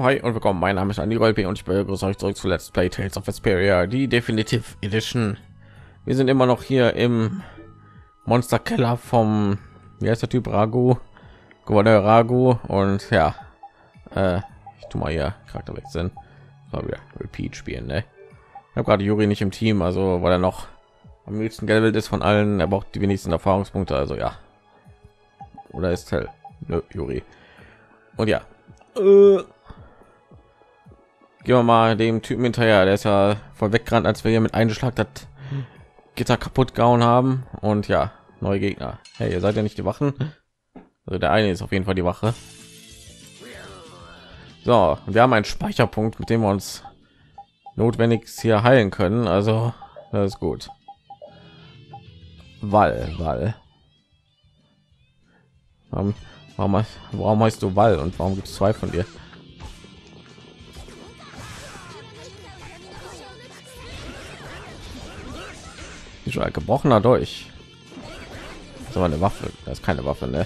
Oh, hi und willkommen, mein Name ist Andy und ich begrüße euch zurück zu Let's Play Tales of Vesperia, die Definitive Edition. Wir sind immer noch hier im Monsterkeller vom, wie heißt der Typ, Ragou, Gouverneur Ragou. Und ja, ich tue mal hier Charakter wechseln, glaube ich, Repeat spielen, ne? Ich habe gerade Yuri nicht im Team, also weil er noch am höchsten Level ist von allen, er braucht die wenigsten Erfahrungspunkte, also ja. Oder ist hell? Nö, Yuri. Und ja, gehen wir mal dem Typen hinterher, der ist ja voll weggerannt, als wir hier mit einem Schlag das Gitter kaputt gehauen haben. Und ja, neue Gegner. Hey, ihr seid ja nicht die Wachen. Also der eine ist auf jeden Fall die Wache. So, wir haben einen Speicherpunkt, mit dem wir uns notwendigst hier heilen können. Also, das ist gut. Wall. Warum heißt du Wall und warum gibt es zwei von dir? Schon gebrochener durch. So eine Waffe, das ist keine Waffe, ne?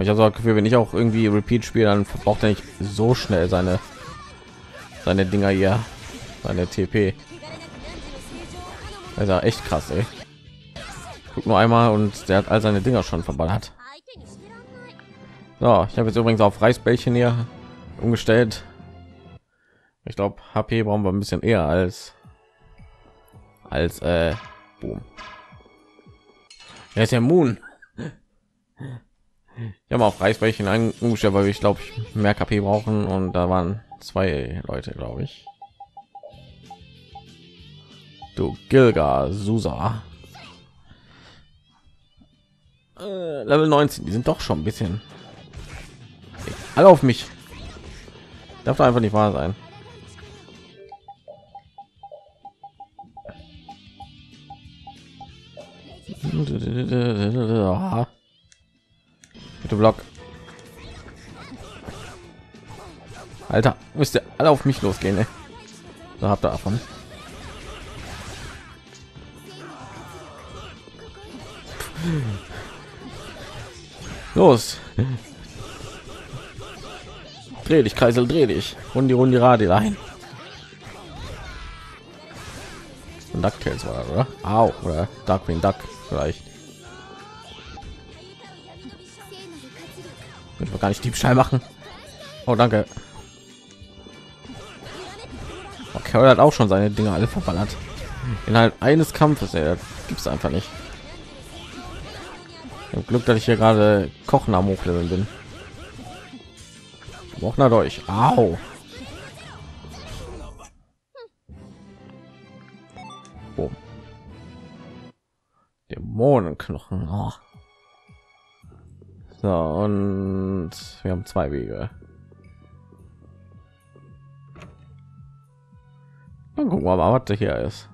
Ich habe so das Gefühl, wenn ich auch irgendwie Repeat spiele, dann verbraucht er nicht so schnell seine Dinger hier, seine TP. Also echt krass, ey. Guck nur einmal und der hat all seine Dinger schon verballert. So, ich habe jetzt übrigens auf Reisbällchen hier umgestellt. Ich glaube, HP brauchen wir ein bisschen eher als Boom. Er ist ja immun. Ich habe auf Reisbällchen umgestellt, weil ich glaube, ich mehr KP brauchen und da waren zwei Leute, glaube ich. Du Gilga, Susa. Level 19, die sind doch schon ein bisschen. Ey, alle auf mich. Darf doch einfach nicht wahr sein. Bitte Block. Alter, müsst ihr alle auf mich losgehen, ey. Da habt ihr davon. Los. Dreh dich, Kreisel, dreh dich. Runde Radel ein. Und DuckTales war da, oder? Au, oder Darkwing Duck vielleicht. Ich will gar nicht Diebstahl machen. Oh, danke. Okay, Karol hat auch schon seine Dinger alle verballert. Innerhalb eines Kampfes, gibt es einfach nicht. Ich hab Glück, dass ich hier gerade Kochen am Hochleveln bin. Wochner durch. Au. Boom. Dämonenknochen. Oh. So, und wir haben zwei Wege. Dann gucken wir mal, was da hier ist.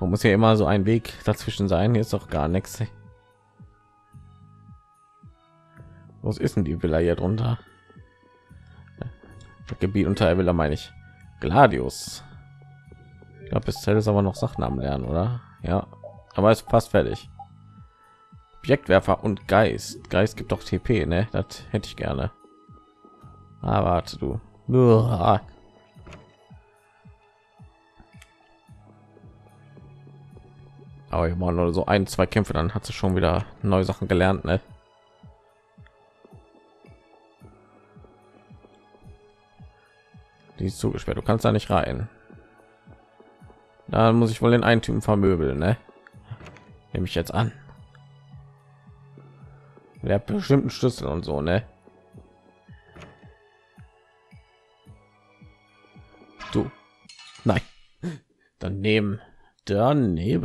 Man muss ja immer so ein Weg dazwischen sein. Hier ist doch gar nichts. Was ist denn die Villa hier drunter? Das Gebiet unter der Villa meine ich. Gladius. Ich glaube, bis Tales aber noch Sachnamen lernen, oder? Ja, aber es passt fertig. Objektwerfer und Geist gibt doch TP, ne? Das hätte ich gerne. Ah, warte du. Uah. Aber ich mache nur so ein, zwei Kämpfe, dann hat sie schon wieder neue Sachen gelernt, ne? Die ist zugesperrt, du kannst da nicht rein. Da muss ich wohl den einen Typen vermöbeln, ne? Nehme ich jetzt an. Der hat bestimmt einen Schlüssel und so, ne? Du. Nein. Daneben. Nee.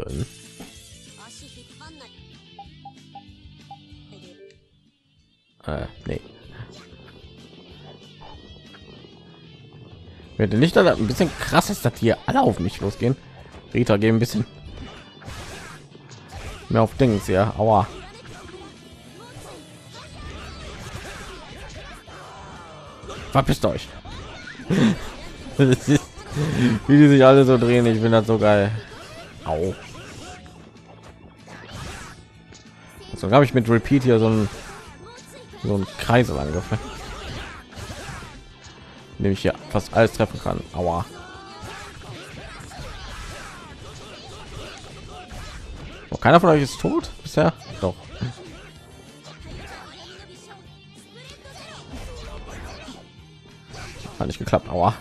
Werde nicht da ein bisschen krass ist, dass hier alle auf mich losgehen. Rita, geben ein bisschen mehr auf Dings, ja. Aua. Verpisst euch. Wie die sich alle so drehen, ich bin das so geil. Au. So habe ich mit Repeat hier so ein so ein Kreiselangriff, indem ich ja fast alles treffen kann. Aua. Oh, keiner von euch ist tot bisher? Doch. Hat nicht geklappt. Aua.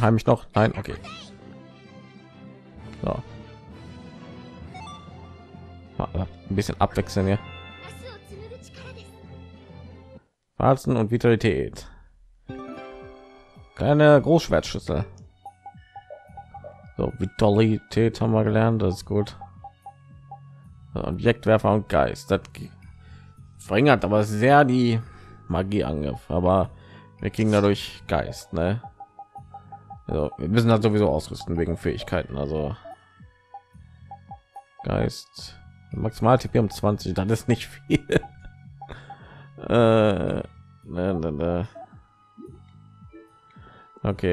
Heim ich noch? Nein, okay. So. Ein bisschen abwechseln hier. Warzen und Vitalität. Kleine Großschwertschüssel. So, Vitalität haben wir gelernt, das ist gut. So, Objektwerfer und Geist. Das verringert aber sehr die Magieangriff, aber wir kriegen dadurch Geist, ne? Also, wir müssen das sowieso ausrüsten wegen Fähigkeiten, also Geist. Maximal TP um 20, dann ist nicht viel. Okay,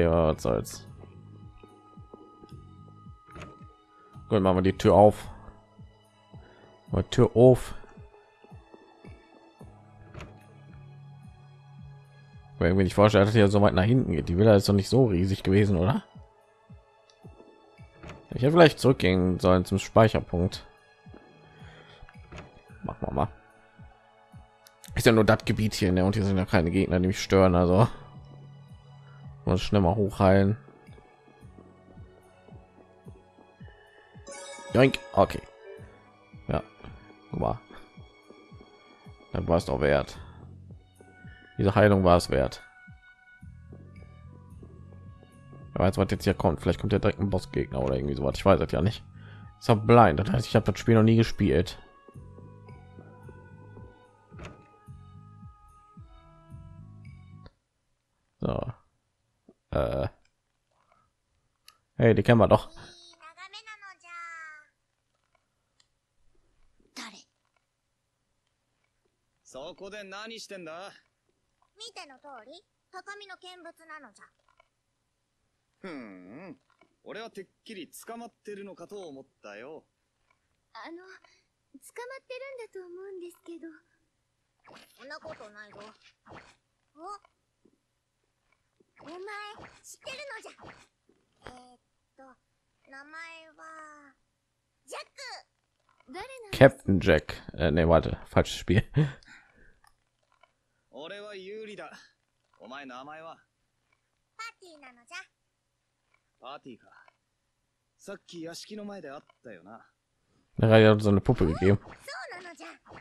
was soll's. Gut, machen wir die Tür auf. Mal Tür auf. Wenn ich mir nicht vorstelle, dass hier so weit nach hinten geht. Die Villa ist doch nicht so riesig gewesen, oder? Ich hätte vielleicht zurückgehen sollen zum Speicherpunkt. Machen wir mal. Ist ja nur das Gebiet hier, ne? Und hier sind ja keine Gegner, die mich stören, also muss schnell mal hochheilen. Joink. Okay, ja, war dann, war es doch wert, diese Heilung war es wert. Aber jetzt, was jetzt hier kommt, vielleicht kommt ja direkt ein Bossgegner oder irgendwie sowas, ich weiß es ja nicht. Ist ja blind, das heißt, ich habe das Spiel noch nie gespielt. So. Hey, die kennen wir doch. Captain Jack. Nee, warte, falsches Spiel. Da hat ja so eine Puppe gegeben. Ja, sehr gut.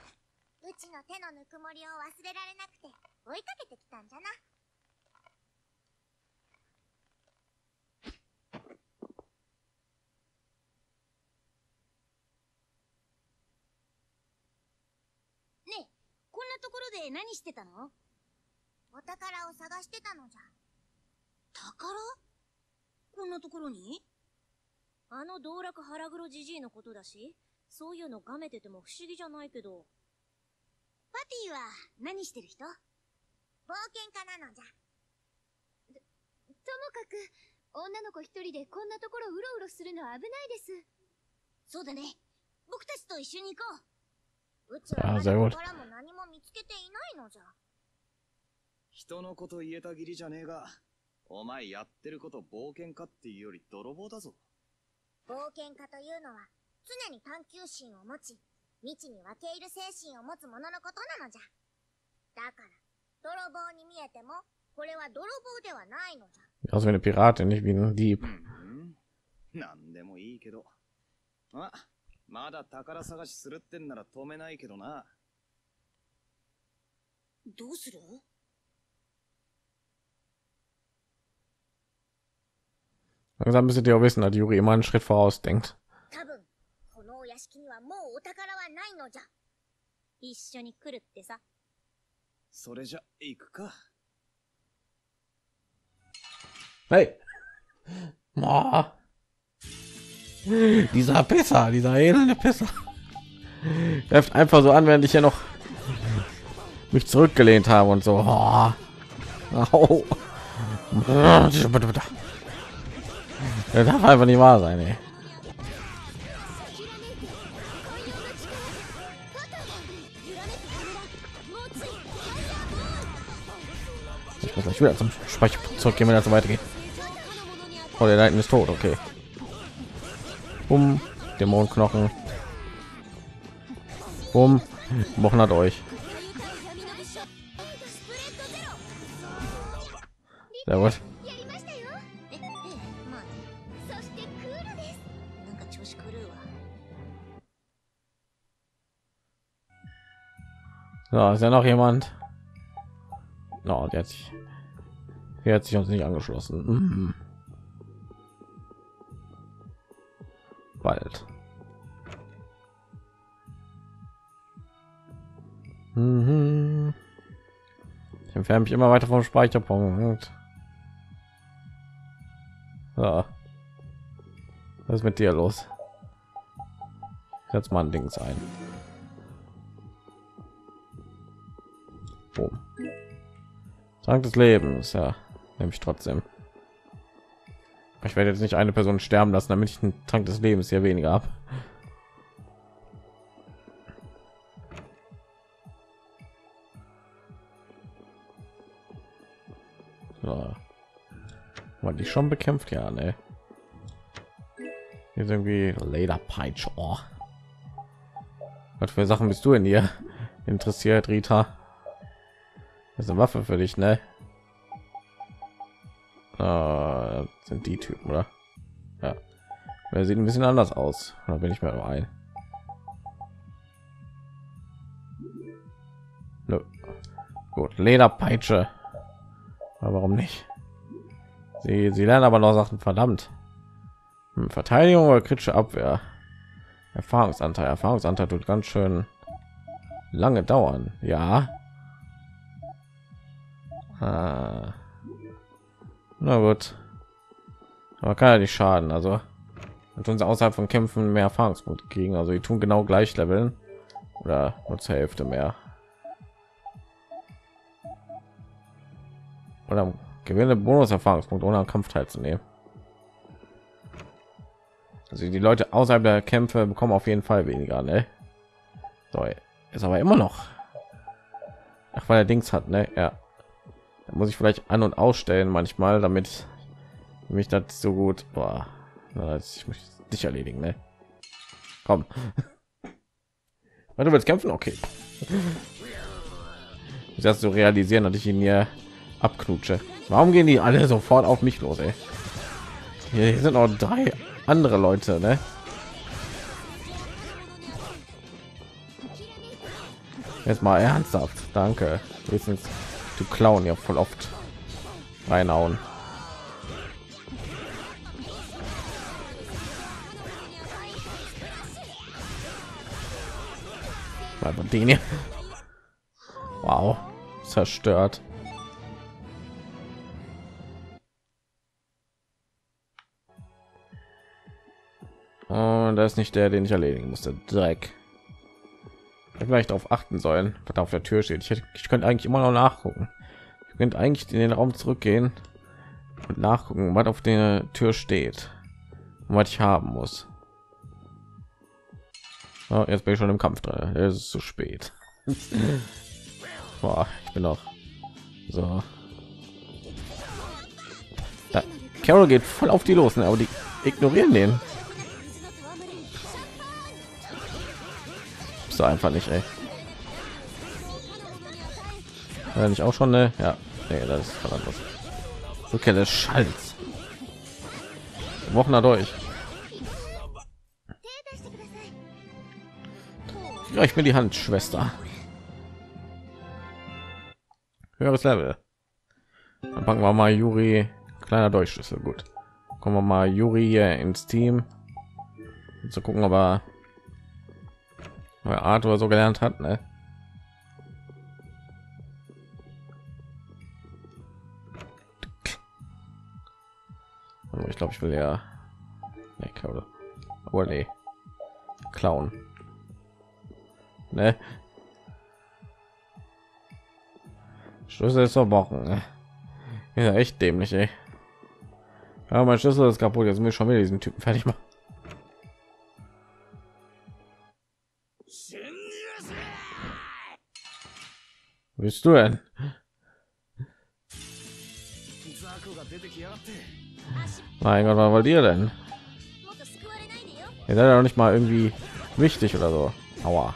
Also wie eine Piratin, nicht wie ein Dieb. Langsam müsstet ihr auch wissen, dass Yuri immer einen Schritt vorausdenkt. Hey! Ma. Dieser Pisser, dieser elende Pisser greift einfach so an, während ich ja noch mich zurückgelehnt habe und so. Oh. Oh. Das darf einfach nicht wahr sein, ey. Ich will zum Speicherpunkt zurückgehen, wenn das so weitergeht. Oh, der Leiden ist tot, okay. Um Dämonenknochen. Um Wochen hat euch. Sehr gut. So, ist ja noch jemand. No, der hat sich uns nicht angeschlossen. Mhm. Bald. Mhm. Ich entferne mich immer weiter vom Speicherpunkt. Ja. Was ist mit dir los? Setz mal ein Dings ein. Boom. Trank des Lebens, ja, nehme ich trotzdem. Ich werde jetzt nicht eine Person sterben lassen, damit ich einen Trank des Lebens hier weniger habe. So. War die schon bekämpft? Ja, ne. Hier ist irgendwie Lederpeitsche. Oh. Was für Sachen bist du in dir interessiert, Rita? Das ist eine Waffe für dich, ne? Sind die Typen, oder? Ja. Der sieht ein bisschen anders aus. Da bin ich mir nur ein. Nö. Gut, Lederpeitsche. Aber warum nicht? Sie lernen aber noch Sachen, verdammt. Hm, Verteidigung oder kritische Abwehr? Erfahrungsanteil. Erfahrungsanteil tut ganz schön lange dauern. Ja. Ah. Na gut, aber kann ja nicht schaden. Also und tun sie außerhalb von Kämpfen mehr Erfahrungspunkte kriegen. Also die tun genau gleich leveln oder nur zur Hälfte mehr. Oder gewinne Bonus Erfahrungspunkte ohne am Kampf teilzunehmen. Also die Leute außerhalb der Kämpfe bekommen auf jeden Fall weniger, ne? So, ist aber immer noch. Ach, weil er Dings hat, ne? Ja. Da muss ich vielleicht an- und ausstellen manchmal, damit mich das so gut. Boah, ich möchte dich erledigen, ne? Komm. Du willst kämpfen? Okay. Ich erst so realisieren, dass ich ihn hier abknutsche. Warum gehen die alle sofort auf mich los, ey? Hier sind noch drei andere Leute, ne? Jetzt mal ernsthaft. Danke. Wenigstens du klauen ja voll oft reinhauen. Den hier. Wow, zerstört. Und das ist nicht der, den ich erledigen musste. Dreck. Vielleicht darauf achten sollen, was da auf der Tür steht. Ich könnte eigentlich immer noch nachgucken. Ich könnte eigentlich in den Raum zurückgehen und nachgucken, was auf der Tür steht und was ich haben muss. Oh, jetzt bin ich schon im Kampf drin. Es ist zu spät. Boah, ich bin noch so. Da, Karol geht voll auf die los, aber die ignorieren den. Einfach nicht, ey. Ja, nicht auch schon, ne? Ja, nee, das ist verdammt los. Okay, das Schalz. Wochen dadurch. Reich mir die Hand, Schwester. Höheres Level. Dann packen wir mal Yuri. Kleiner Durchschlüssel, gut. Kommen wir mal Yuri hier ins Team. Zu gucken, aber Art oder so gelernt hat, ne? Ich glaube, ich will ja, ne, Klaue. Aber nee, klauen, ne? Schlüssel ist verbrochen, ne? Ja, echt dämlich, ey. Ja, mein Schlüssel ist kaputt, jetzt muss ich schon wieder diesen Typen fertig machen. Willst du denn? Mein Gott, was wollt ihr denn? Ihr seid ja auch nicht mal irgendwie wichtig oder so. Aua.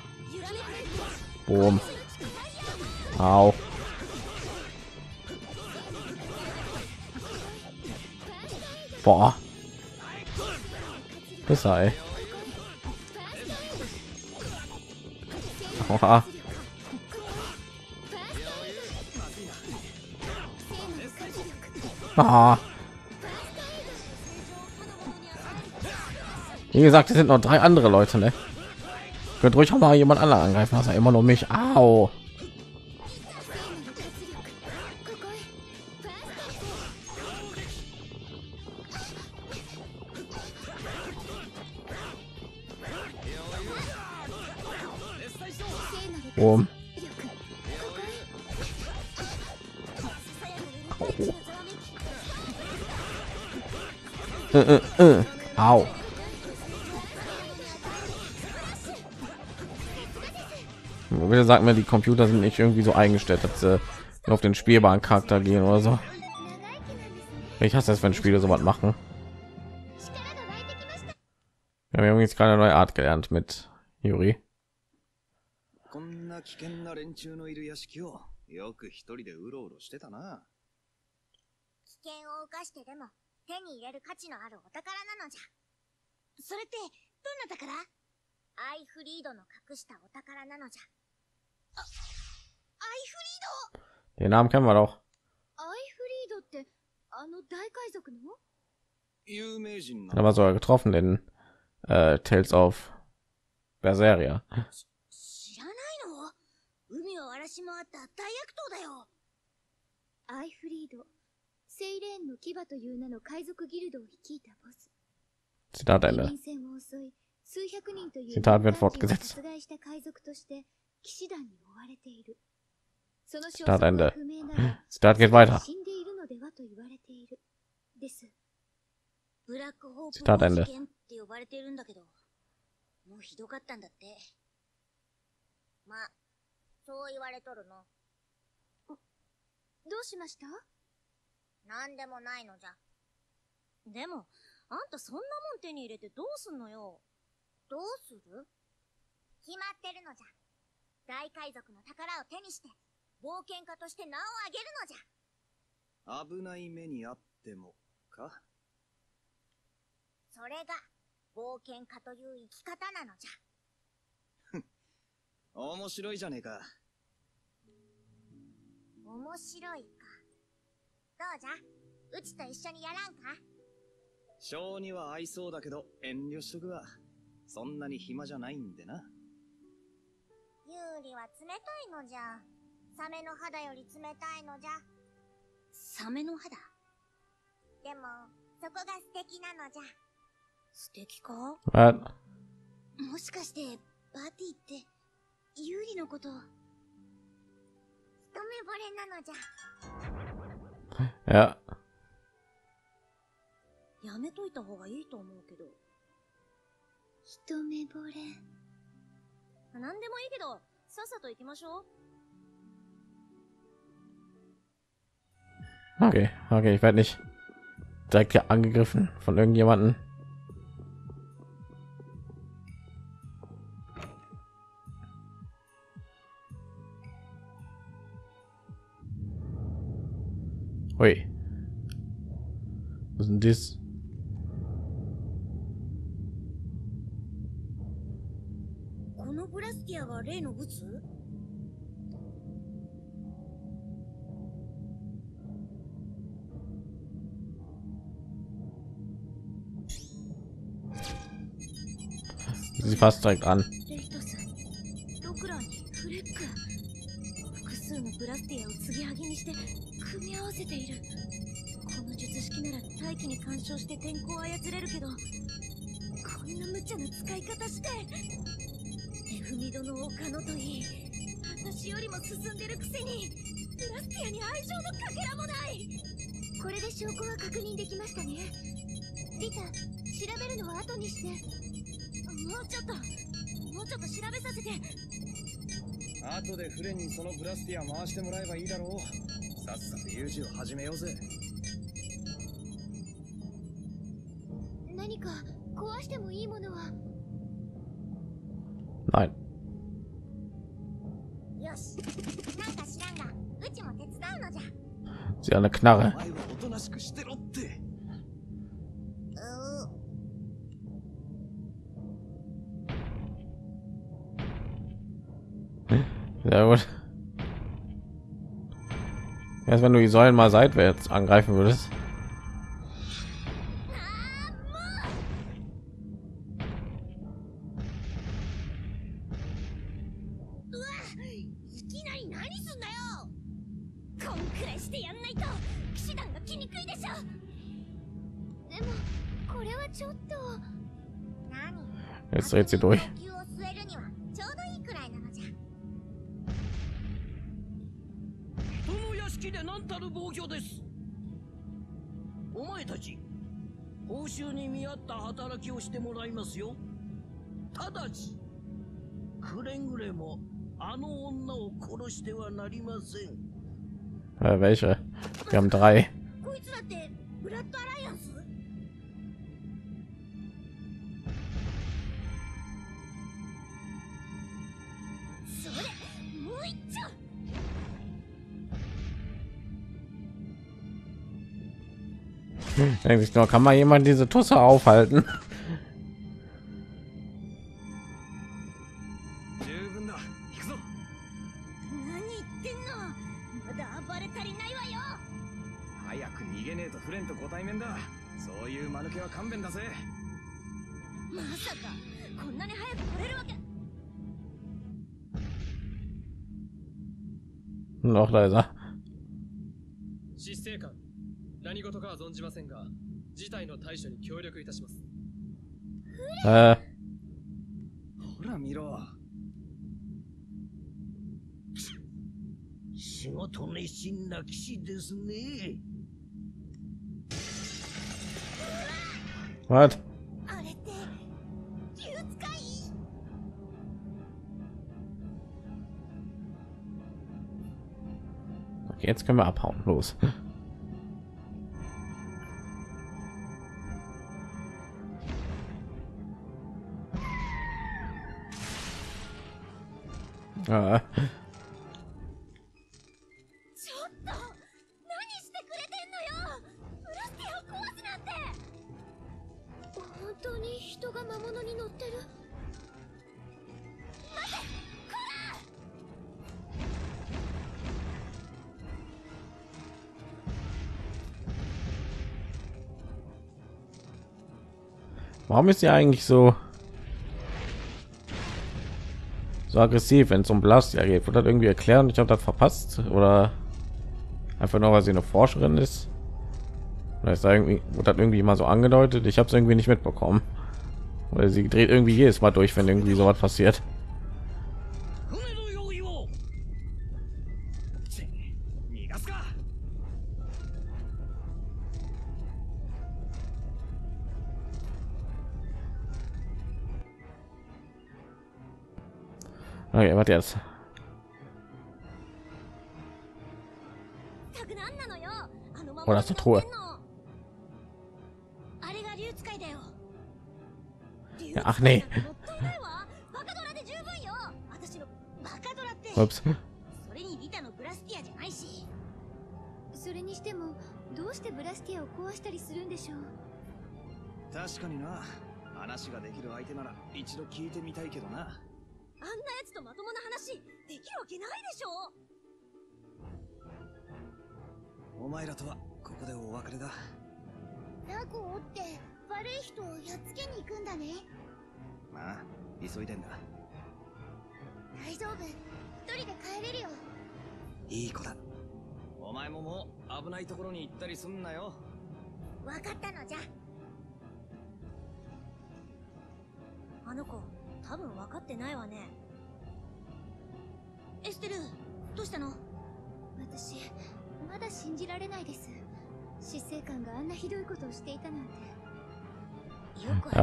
Boom. Au. Boah. Das sei. Aua. Ah. Wie gesagt, es sind noch 3 andere Leute, ne? Könnt ruhig auch mal jemand anderen angreifen, also immer nur mich. Au. Oh. Au. Bitte sagt mir, die Computer sind nicht irgendwie so eingestellt, dass sie nur auf den spielbaren Charakter gehen oder so. Ich hasse es, wenn Spiele so was machen. Ja, wir haben jetzt gerade eine neue Art gelernt mit Yuri. Den Namen kennen wir doch. Aber so getroffen in Tales of Berseria. Zitat Ende. Zitat wird fortgesetzt. Zitat Ende. Zitat geht weiter. Zitat Ende. Ja. Okay, ich werde nicht direkt hier angegriffen von irgendjemanden. Ui. Was ist denn das? Sie fasst direkt an. Nein. Sie hat eine Knarre. Sehr gut. Erst wenn du die Säulen mal seitwärts angreifen würdest. Jetzt dreht sie durch. Welche? Wir haben 3. Denke ich noch, kann mal jemand diese Tusse aufhalten? Noch leiser. Was? Okay, jetzt können wir abhauen. Los. Warum ist sie eigentlich so aggressiv, wenn es um Blastia geht? Wird das irgendwie erklären? Ich habe das verpasst oder einfach nur, weil sie eine Forscherin ist. Oder ist da irgendwie, wird das irgendwie mal so angedeutet? Ich habe es irgendwie nicht mitbekommen. Weil sie dreht irgendwie jedes Mal durch, wenn irgendwie so was passiert. Okay, warte jetzt. Oh, das ist eine Truhe. Ja, ach nee. Ups. Ja,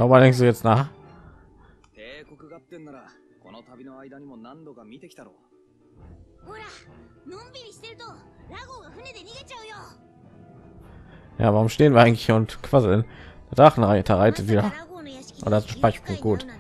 aber denkst du jetzt nach? Ja, warum stehen wir eigentlich hier und quasseln? Der Drachenreiter reitet wieder. Und das Speicherpunkt gut. Ich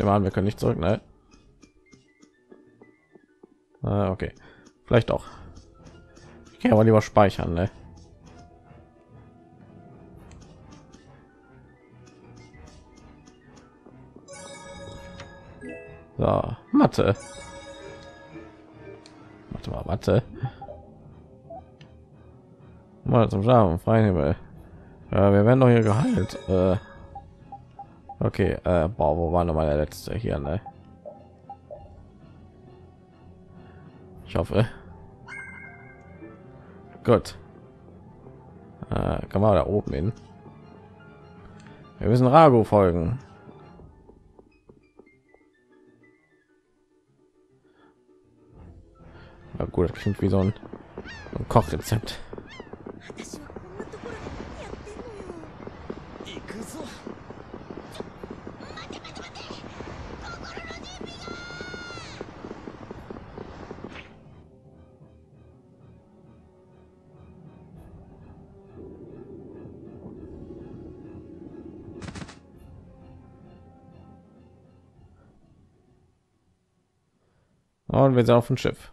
nehme an, wir können nicht zurück, ne? Okay, vielleicht auch. Ich kann aber lieber speichern, ne? So, Mathe. Warte mal, Mathe. Mal zum Schaden, freien Himmel. Wir werden doch hier geheilt. Okay, boah, wo war noch mal der letzte hier, ne? Ich hoffe. Gut. Kann man da oben hin? Wir müssen Ragou folgen. Na gut, das klingt wie so ein Kochrezept. Und wir sind auf dem Schiff.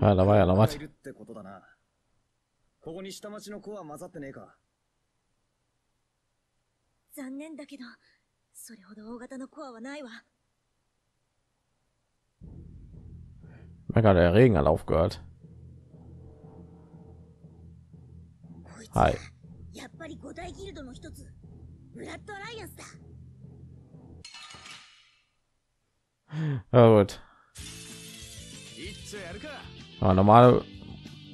Ja, da war ja noch was. Mein Gott, der Regen hat aufgehört. Hi. Ja, gut. Ja, normale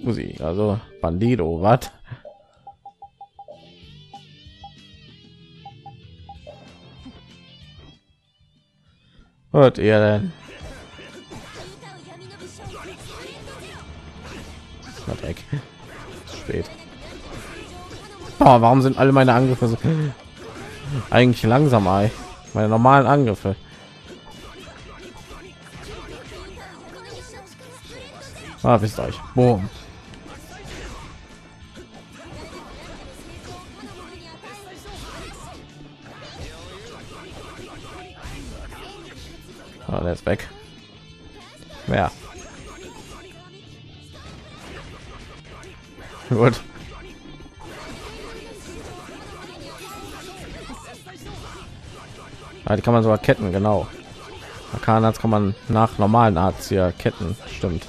Musik, also Bandido, was? Hört ihr denn? Na, Dreck. Spät. Boah, warum sind alle meine Angriffe so eigentlich langsam, ey? Meine normalen Angriffe. Ah, wisst euch. Boom. Ah, der ist weg. Ja. Gut. Ah, die kann man sogar ketten, genau. Arkanarzt kann man nach normalen Arzt hier ketten, stimmt.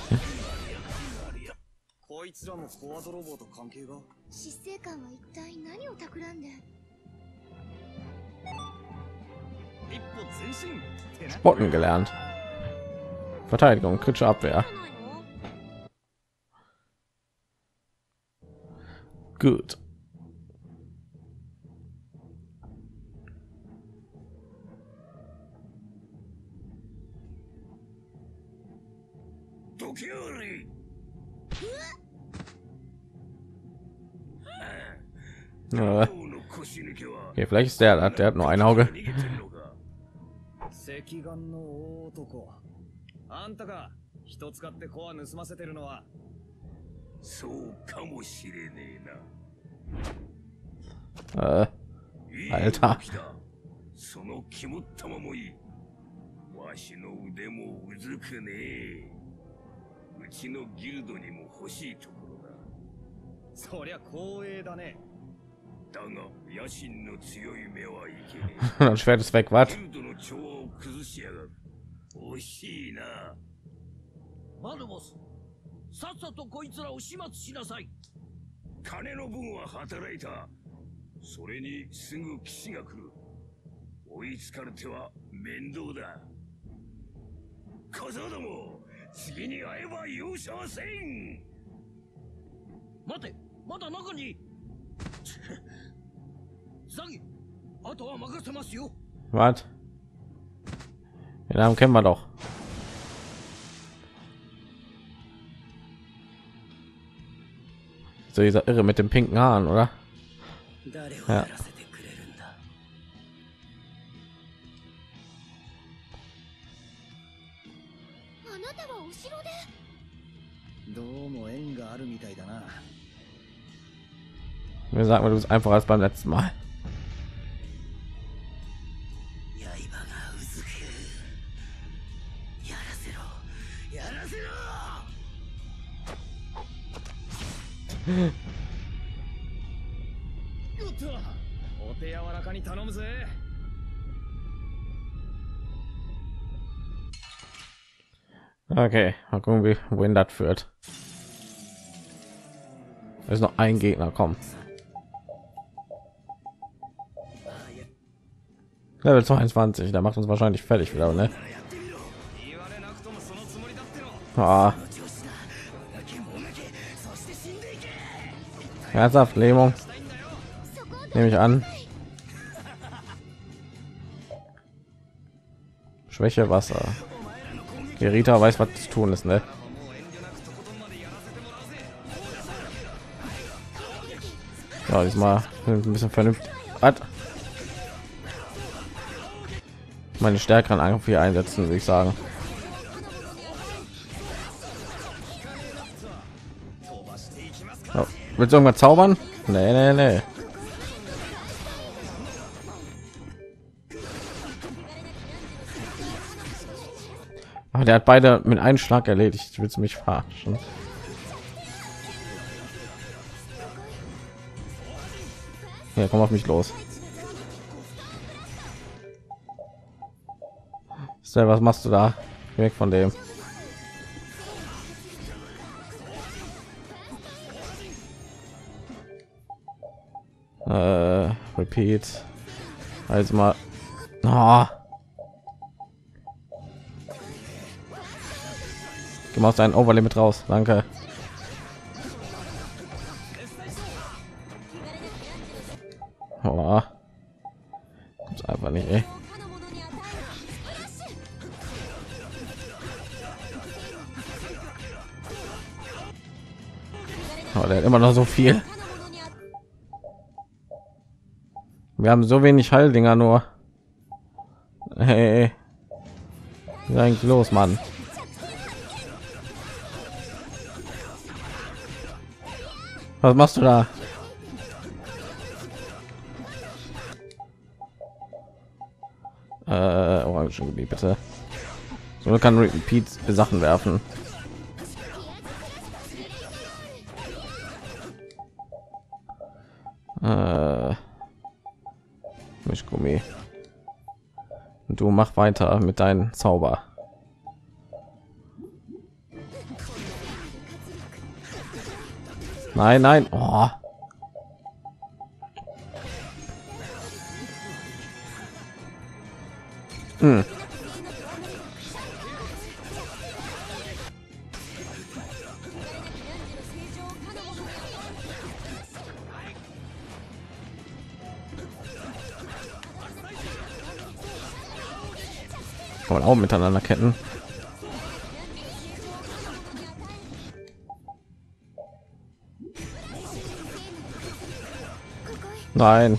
Spotten gelernt. Verteidigung, kritische Abwehr. Gut. Okay, vielleicht ist der hat nur ein Auge. Alter. Das Schwert ist weg, was? Was? Den Namen kennen wir doch. So dieser Irre mit den pinken Haaren, oder? Ja. Mir sagt man, du bist einfacher als beim letzten Mal. Okay, mal gucken, wie wohin das führt. Da ist noch ein Gegner, komm. Level 22, da macht uns wahrscheinlich fertig wieder, ne? Ah. Herzhaft Lähmung. Nehme ich an. Schwäche Wasser. Die Rita weiß, was zu tun ist, ne? Ja, diesmal ein bisschen vernünftig. What? Meine stärkeren Angriff hier einsetzen, würde ich sagen. Ja. Willst du irgendwas zaubern? Nee, nee, nee. Ach, der hat beide mit einem Schlag erledigt. Willst du mich verarschen? Ja, komm auf mich los. So, was machst du da? Geh weg von dem. Repeat. Also mal. Oh. Du machst einen Overlimit raus, danke. Oh. Kommt's einfach nicht, ey. Oh, der hat immer noch so viel. Wir haben so wenig Heildinger nur. Hey, was ist eigentlich los, Mann? Was machst du da? Orange Gebiet, bitte. So kann Repeat Sachen werfen. Mischgummi. Und du mach weiter mit deinem Zauber. Nein, nein. Oh. Hm. Kann man auch miteinander ketten. Nein.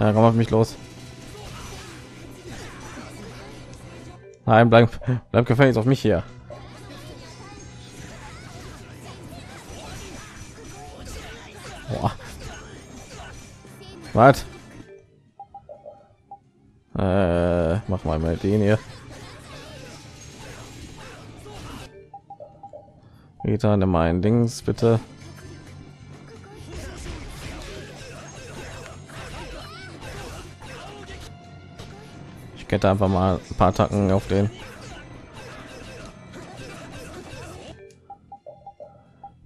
Ja, komm auf mich los. Nein, bleib gefälligst auf mich hier. Was? Mach mal den hier. Rita, nimm mein Dings bitte. Kette einfach mal ein paar Attacken auf den.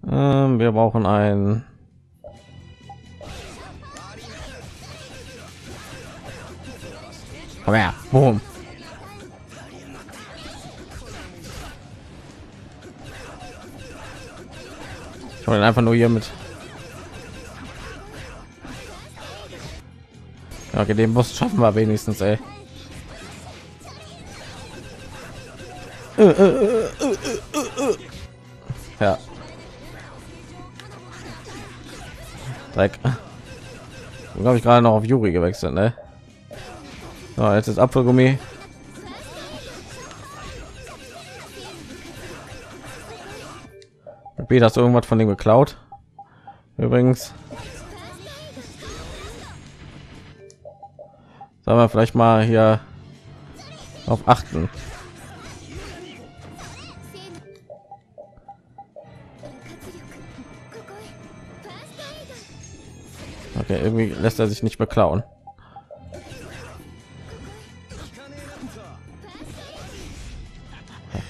Wir brauchen einen. Komm her, boom. Ich wollte einfach nur hier mit. Okay, den Boss schaffen wir wenigstens, ey. Ja. Dreck. Dann glaube ich gerade noch auf Yuri gewechselt, ne? So, jetzt ist Apfelgummi. B, das irgendwas von dem geklaut. Übrigens. Sollen wir vielleicht mal hier auf achten. Okay, irgendwie lässt er sich nicht beklauen.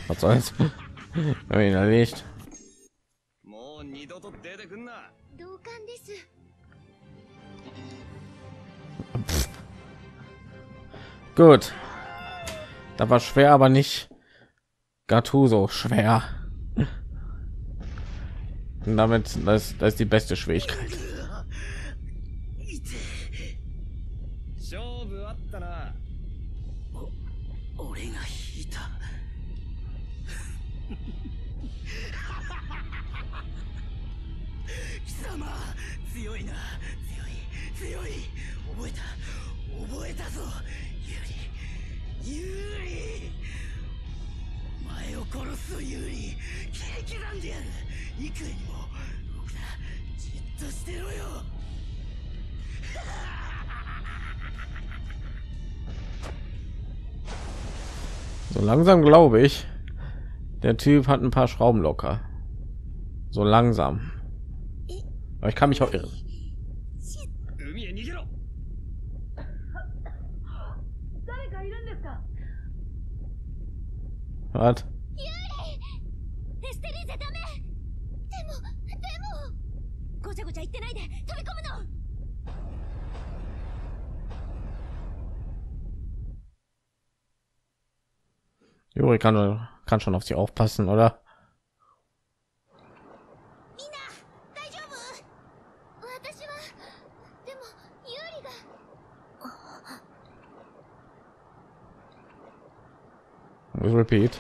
Was soll's? Wenn man ihn erlegt. Gut. Da war schwer, aber nicht Gattuso schwer. Und damit das ist die beste Schwierigkeit. So langsam glaube ich, der Typ hat ein paar Schrauben locker. So langsam. Aber ich kann mich auch irren. What? Juri kann schon auf sie aufpassen, oder? Repeat.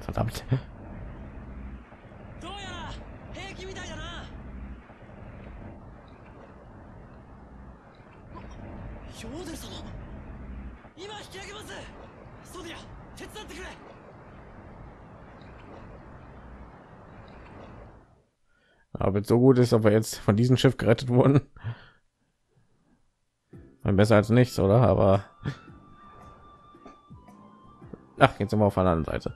Verdammt. Aber so gut ist, ob wir jetzt von diesem Schiff gerettet wurden. Besser als nichts, oder? Aber ach, jetzt immer auf der anderen Seite.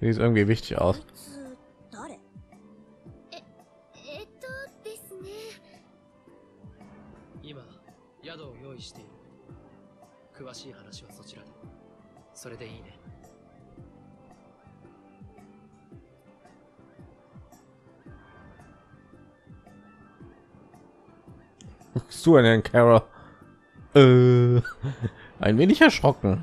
Die ist irgendwie wichtig aus. Guckst du an den Karol? Ein wenig erschrocken.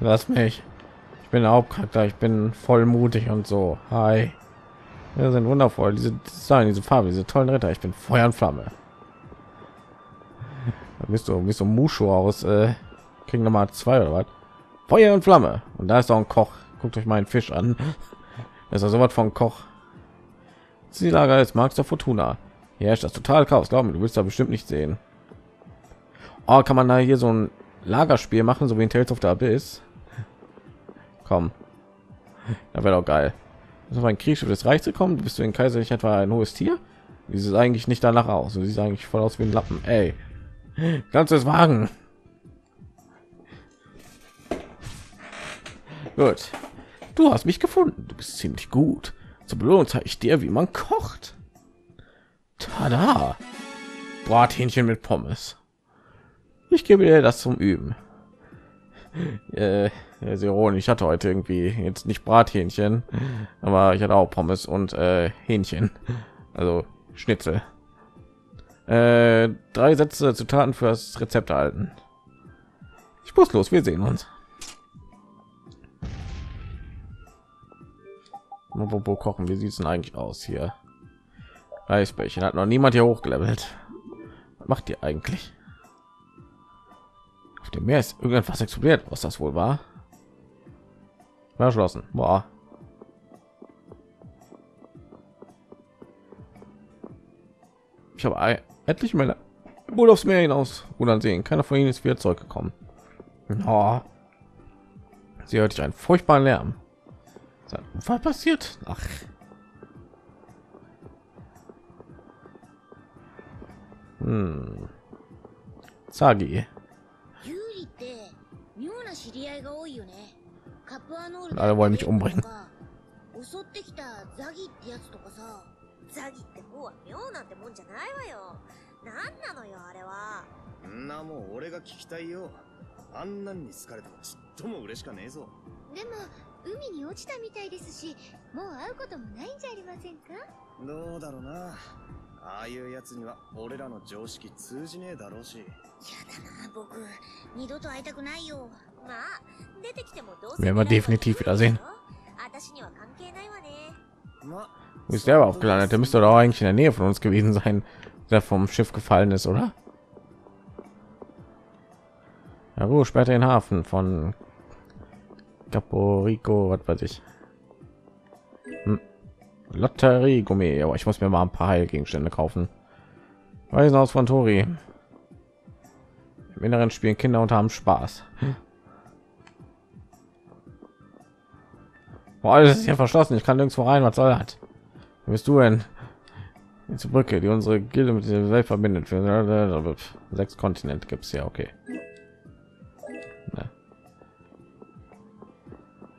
Lass mich. Ich bin der Hauptcharakter, ich bin voll mutig und so. Hi. Wir sind wundervoll, diese Design, diese Farbe, diese tollen Ritter, ich bin Feuer und Flamme. Da bist du Mushu aus Kingdom Nummer 2 oder was? Feuer und Flamme. Und da ist auch ein Koch. Guckt euch meinen Fisch an. Das ist so was von Koch. Ziellager ist Marx der Fortuna. Hier herrscht das total Chaos. Glaub mir, du willst da bestimmt nicht sehen. Oh, kann man da hier so ein Lagerspiel machen, so wie in Tales of the Abyss? Komm. Da wäre doch geil. Ist auf ein Kriegsschiff des Reichs gekommen. Bist du in kaiserlich etwa ein hohes Tier? Wie sieht eigentlich nicht danach aus? Du siehst eigentlich voll aus wie ein Lappen. Ey. Kannst du es wagen? Gut. Du hast mich gefunden. Du bist ziemlich gut. Zur Belohnung zeige ich dir, wie man kocht. Tada! Brathähnchen mit Pommes. Ich gebe dir das zum Üben. Ist ironisch. Ich hatte heute irgendwie jetzt nicht Brathähnchen, aber ich hatte auch Pommes und Hähnchen, also Schnitzel. 3 Sätze zu Taten für das Rezept erhalten. Ich muss los. Wir sehen uns. Wo kochen? Wie sieht es denn eigentlich aus hier? Eisbällchen hat noch niemand hier hochgelevelt. Was macht ihr eigentlich? Auf dem Meer ist irgendwas explodiert. Was das wohl war? Verschlossen. Boah. Ich habe etliche Männer wohl aufs Meer hinaus rudern sehen. Keiner von ihnen ist wieder zurückgekommen. Oh. Sie hört einen furchtbaren Lärm. Was passiert? Ach. Hm. Sagi. Und alle wollen mich umbringen. Werden wir definitiv wiedersehen. Wo ist der aber auch gelandet? Der müsste doch eigentlich in der Nähe von uns gewesen sein, der vom Schiff gefallen ist, oder? Ragou sperrt den Hafen von Capo Rico, was weiß ich. Lotteriegummi, aber ich muss mir mal ein paar Heilgegenstände kaufen. Waisenhaus von Tori. Im Inneren spielen Kinder und haben Spaß. Boah, alles ist hier verschlossen. Ich kann nirgendwo rein. Was soll das? Wer bist du denn? Die Brücke, die unsere Gilde mit der Welt verbindet. 6 Kontinente gibt es ja. Okay.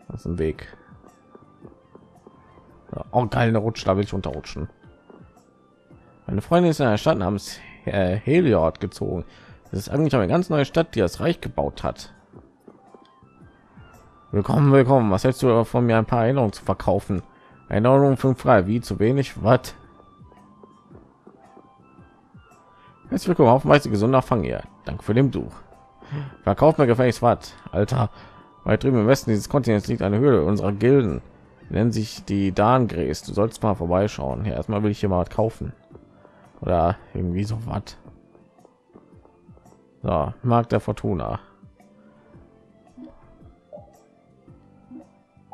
Das ist ein Weg. Oh geil, eine Rutsche, da will ich runterrutschen. Meine Freundin ist in einer Stadt namens Heliot gezogen. Das ist eigentlich eine ganz neue Stadt, die das Reich gebaut hat. Willkommen, willkommen. Was hältst du von mir, ein paar Erinnerungen zu verkaufen? Erinnerungen 5 frei, wie zu wenig? Was? Herzlich willkommen, haufenweise gesunder Fang hier. Danke für den Besuch. Verkauf mir gefälligst was, Alter. Weit drüben im Westen dieses Kontinents liegt eine Höhle unserer Gilden. Nennen sich die Dangrest. Du sollst mal vorbeischauen. Ja, erstmal will ich hier mal was kaufen oder irgendwie so was. So, Markt der Fortuna.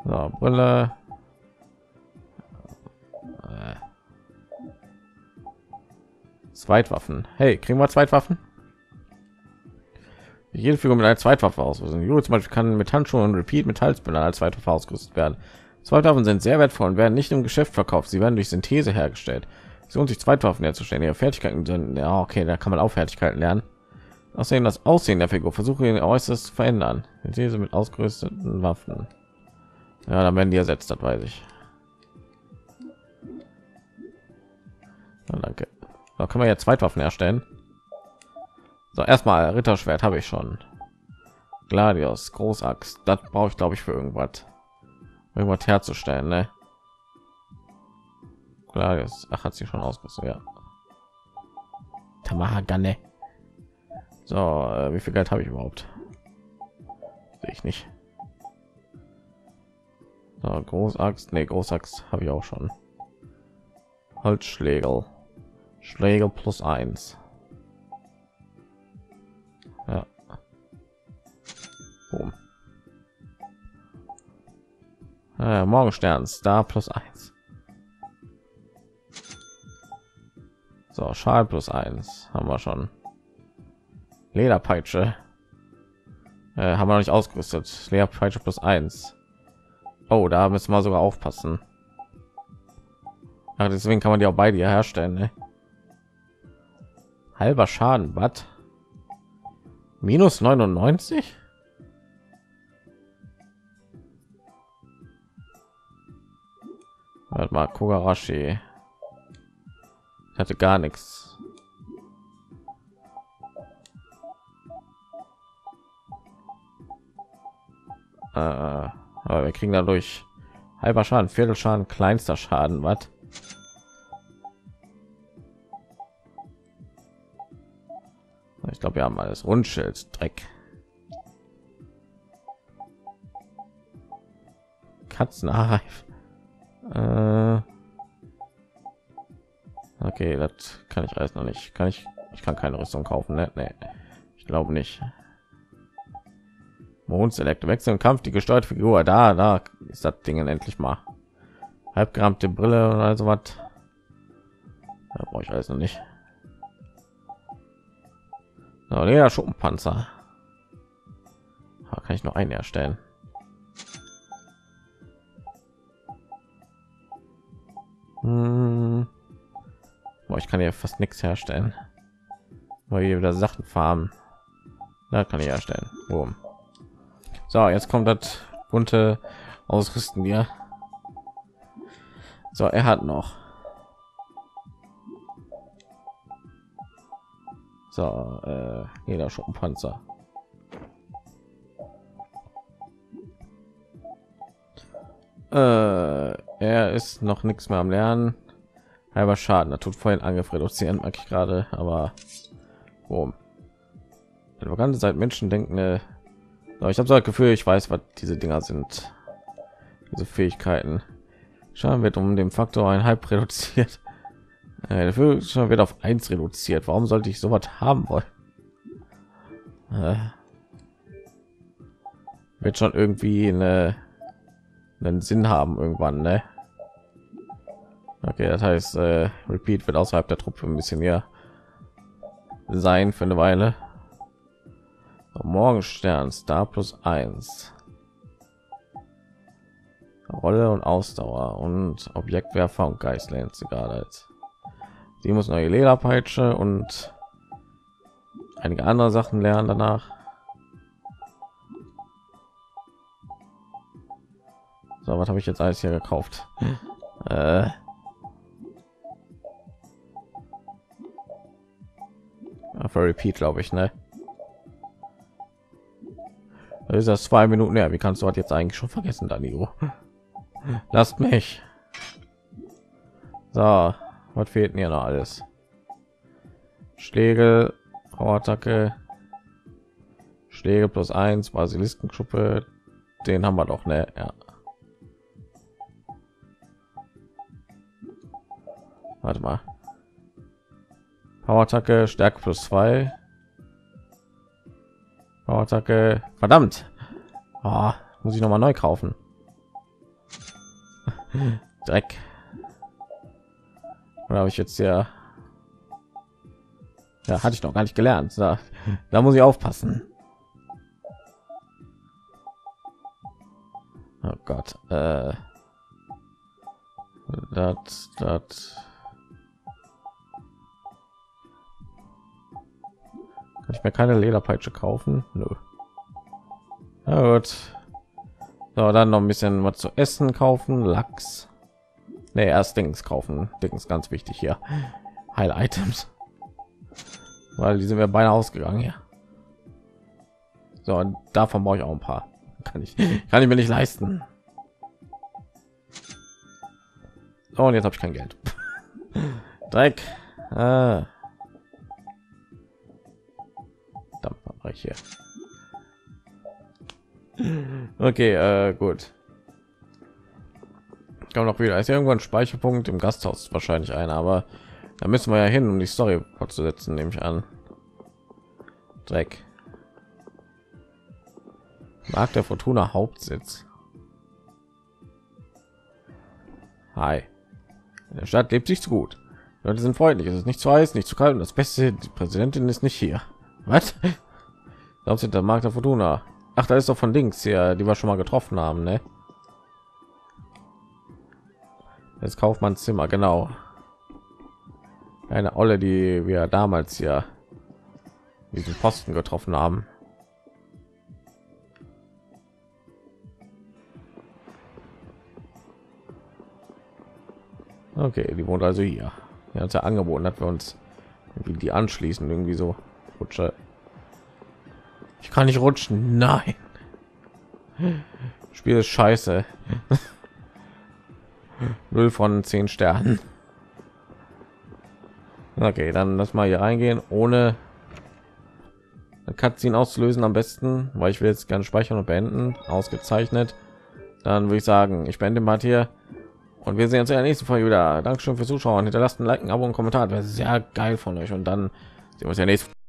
So, Brille. Zweitwaffen. Hey, kriegen wir Zweitwaffen? Jede Figur mit einer Zweitwaffe aus. Also Juri zum Beispiel kann mit Handschuhen und Repeat mit Halsbändern als Zweitwaffe ausgerüstet werden. Zweitwaffen sind sehr wertvoll und werden nicht im Geschäft verkauft. Sie werden durch Synthese hergestellt. Es lohnt sich, Zweitwaffen herzustellen. Ihre Fertigkeiten sind ja okay, da kann man auch Fertigkeiten lernen. Außerdem das Aussehen der Figur. Versuche ihn äußerst zu verändern. Synthese mit ausgerüsteten Waffen. Ja, dann werden die ersetzt, das weiß ich. Ja, danke. Da können wir ja Zweitwaffen herstellen. So, erstmal Ritterschwert habe ich schon. Gladius, Großaxt, das brauche ich glaube ich für irgendwas herzustellen, ne? Gladius, ach hat sie schon ausgerüstet, ja. Tamahagane. So, wie viel Geld habe ich überhaupt? Sehe ich nicht. Großaxt, ne, Großaxt habe ich auch schon. Holzschlägel, Schlägel +1. Ja. Boom. Morgenstern, Star +1. So, Schal +1 haben wir schon. Lederpeitsche haben wir noch nicht ausgerüstet. Lederpeitsche +1. Oh, da müssen wir sogar aufpassen. Ja, deswegen kann man die auch beide herstellen, ne? Halber Schaden, was? -99? Warte mal, Kogarashi. Ich hatte gar nichts. Aber wir kriegen dadurch halber Schaden, Viertelschaden, kleinster Schaden, was? Ich glaube, wir haben alles. Rundschild, Dreck. Katzenreif. Okay, das kann ich alles noch nicht. Kann ich? Ich kann keine Rüstung kaufen, ne? Nee, ich glaube nicht. Mondselekte, Wechsel im Kampf, die gesteuerte Figur. Da ist das Ding endlich mal. Halbgerammte Brille oder so was. Da brauche ich alles noch nicht. So, der Schuppenpanzer. Da kann ich noch einen erstellen. Boah, ich kann ja fast nichts herstellen, weil hier wieder Sachen farmen. Da kann ich herstellen. Boom. So, jetzt kommt das bunte Ausrüsten hier. So, er hat noch. So, jeder Schuppenpanzer. Er ist noch nichts mehr am Lernen. Halber Schaden, er tut vorhin Angriff reduzieren, mag ich gerade, aber warum? Die ganze Zeit Menschen denken, ne, ich habe so das Gefühl, ich weiß, was diese Dinger sind. Diese Fähigkeiten. Schaden wird um den Faktor 1,5 reduziert. Dafür schon wird auf 1 reduziert. Warum sollte ich sowas haben wollen? Wird schon irgendwie einen Sinn haben irgendwann, ne? Okay, das heißt, Repeat wird außerhalb der Truppe ein bisschen mehr sein für eine Weile. So, Morgenstern, Star +1. Rolle und Ausdauer und Objektwerfer und Geist lernt sie gerade als. Sie muss neue Lederpeitsche und einige andere Sachen lernen danach. So, was habe ich jetzt alles hier gekauft? Für Repeat, glaube ich, ne? Das ist das 2 Minuten her. Wie kannst du das jetzt eigentlich schon vergessen, Danilo? Lasst mich. So, was fehlt mir noch alles? Schläge, Power-Attacke, Schläge +1, Basiliskenschuppe, den haben wir doch, ne? Ja. Warte mal. Power-Attacke, Stärke +2. Power-Attacke, verdammt. Oh, muss ich noch mal neu kaufen. Dreck. Oder habe ich jetzt ja... Ja, hatte ich noch gar nicht gelernt. Da muss ich aufpassen. Oh Gott. Kann ich mir keine Lederpeitsche kaufen? Nö. Na gut. So, dann noch ein bisschen was zu essen kaufen. Lachs. Nee, erst Dings kaufen. Dings ganz wichtig hier. Heil Items. Weil die sind wir beinahe ausgegangen hier. So, und davon brauche ich auch ein paar. Kann ich mir nicht leisten. So, und jetzt habe ich kein Geld. Dreck. Hier. Okay, gut. Komm noch wieder. Ist ja irgendwann ein Speicherpunkt im Gasthaus wahrscheinlich ein, aber da müssen wir ja hin, um die Story fortzusetzen, nehme ich an. Dreck. Markt der Fortuna Hauptsitz. Hi. In der Stadt lebt sich's gut. Die Leute sind freundlich. Es ist nicht zu heiß, nicht zu kalt und das Beste, die Präsidentin ist nicht hier. Was? Glaubst du, der Markt der Fortuna? Ach, da ist doch von links hier, die wir schon mal getroffen haben, ne? Jetzt kauft man Zimmer, genau. Eine Olle, die wir damals hier diesen Posten getroffen haben. Okay, die wohnt also hier. Er hat ja angeboten, dass wir uns irgendwie die anschließen, irgendwie so. Rutsche. Ich kann nicht rutschen. Nein. Das Spiel ist scheiße. 0 von 10 Sternen. Okay, dann lass mal hier reingehen, ohne eine Cutscene auszulösen am besten, weil ich will jetzt gerne speichern und beenden. Ausgezeichnet. Dann würde ich sagen, ich beende mal hier. Und wir sehen uns in der nächsten Folge wieder. Dankeschön fürs Zuschauen. Hinterlasst ein Like, ein Abo und einen Kommentar. Das wäre sehr geil von euch. Und dann sehen wir uns in der nächsten Folge.